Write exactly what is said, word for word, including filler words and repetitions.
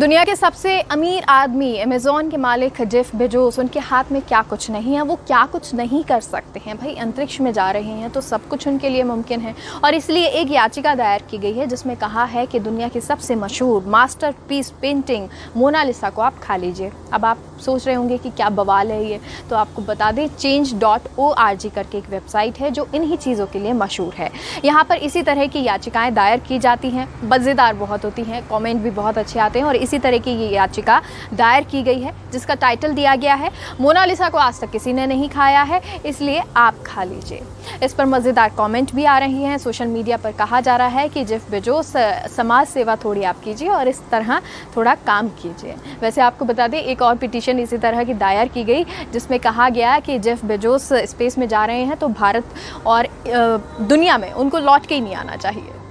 दुनिया के सबसे अमीर आदमी अमेज़ॉन के मालिक जेफ बेजोस, उनके हाथ में क्या कुछ नहीं है, वो क्या कुछ नहीं कर सकते हैं। भाई अंतरिक्ष में जा रहे हैं तो सब कुछ उनके लिए मुमकिन है, और इसलिए एक याचिका दायर की गई है जिसमें कहा है कि दुनिया की सबसे मशहूर मास्टरपीस पेंटिंग मोनालिसा को आप खा लीजिए। अब आप सोच रहे होंगे कि क्या बवाल है ये, तो आपको बता दें change dot O R G करके एक वेबसाइट है जो इन्हीं चीज़ों के लिए मशहूर है। यहाँ पर इसी तरह की याचिकाएँ दायर की जाती हैं, मज़ेदार बहुत होती हैं, कॉमेंट भी बहुत अच्छे आते हैं। और इसी तरह की ये याचिका दायर की गई है जिसका टाइटल दिया गया है मोनालिसा को आज तक किसी ने नहीं खाया है इसलिए आप खा लीजिए। इस पर मज़ेदार कमेंट भी आ रही हैं। सोशल मीडिया पर कहा जा रहा है कि जेफ बेजोस, समाज सेवा थोड़ी आप कीजिए और इस तरह थोड़ा काम कीजिए। वैसे आपको बता दें एक और पिटीशन इसी तरह की दायर की गई जिसमें कहा गया कि जेफ बेजोस स्पेस में जा रहे हैं तो भारत और दुनिया में उनको लौट के ही नहीं आना चाहिए।